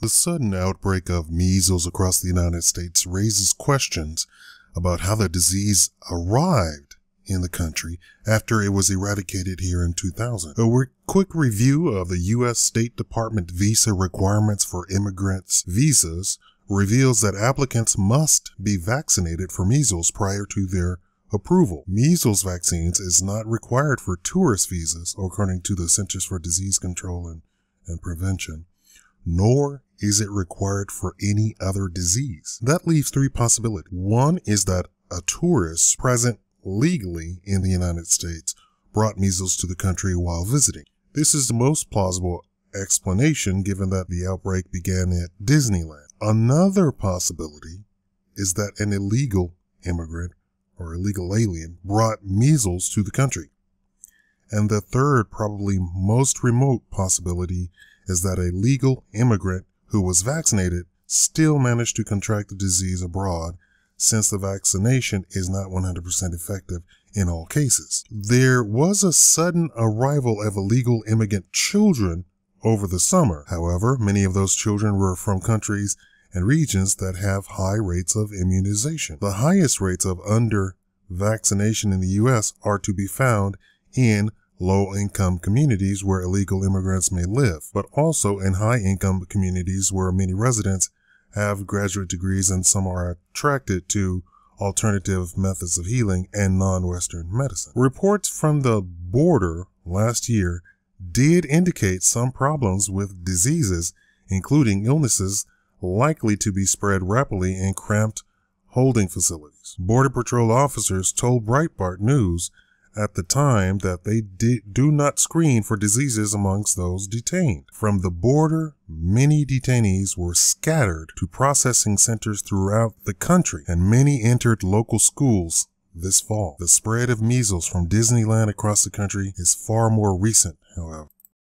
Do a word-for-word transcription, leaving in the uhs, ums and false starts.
The sudden outbreak of measles across the United States raises questions about how the disease arrived in the country after it was eradicated here in two thousand. A quick review of the U S State Department visa requirements for immigrants' visas reveals that applicants must be vaccinated for measles prior to their approval. Measles vaccines is not required for tourist visas, according to the Centers for Disease Control and, and Prevention, nor is it required for any other disease. That leaves three possibilities. One is that a tourist present legally in the United States brought measles to the country while visiting. This is the most plausible explanation given that the outbreak began at Disneyland. Another possibility is that an illegal immigrant or illegal alien brought measles to the country. And the third, probably most remote possibility is that a legal immigrant who was vaccinated still managed to contract the disease abroad, since the vaccination is not one hundred percent effective in all cases. There was a sudden arrival of illegal immigrant children over the summer. However, many of those children were from countries and regions that have high rates of immunization. The highest rates of under-vaccination in the U S are to be found in low-income communities where illegal immigrants may live, but also in high-income communities where many residents have graduate degrees and some are attracted to alternative methods of healing and non-Western medicine. Reports from the border last year did indicate some problems with diseases, including illnesses likely to be spread rapidly in cramped holding facilities. Border Patrol officers told Breitbart News at the time that they do not screen for diseases amongst those detained. From the border, many detainees were scattered to processing centers throughout the country, and many entered local schools this fall. The spread of measles from Disneyland across the country is far more recent, however.